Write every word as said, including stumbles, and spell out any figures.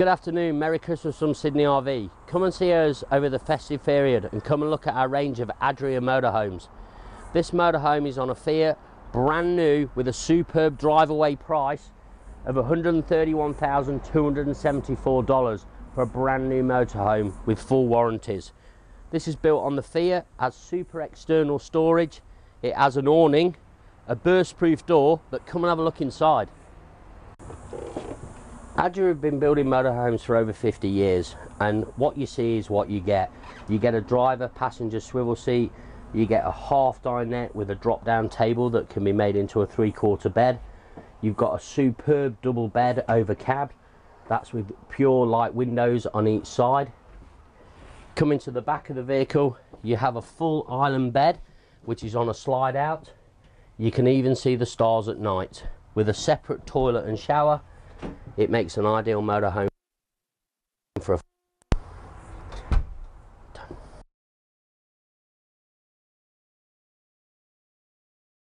Good afternoon, Merry Christmas from Sydney R V. Come and see us over the festive period and come and look at our range of Adria motorhomes. This motorhome is on a Fiat, brand new, with a superb drive-away price of one hundred thirty-one thousand two hundred seventy-four dollars for a brand new motorhome with full warranties. This is built on the Fiat, has super external storage, it has an awning, a burst-proof door, but come and have a look inside. Adria have been building motorhomes for over fifty years, and what you see is what you get. You get a driver passenger swivel seat, you get a half dinette with a drop down table that can be made into a three quarter bed. You've got a superb double bed over cab, that's with pure light windows on each side. Coming to the back of the vehicle, you have a full island bed which is on a slide out. You can even see the stars at night. With a separate toilet and shower, it makes an ideal motorhome for a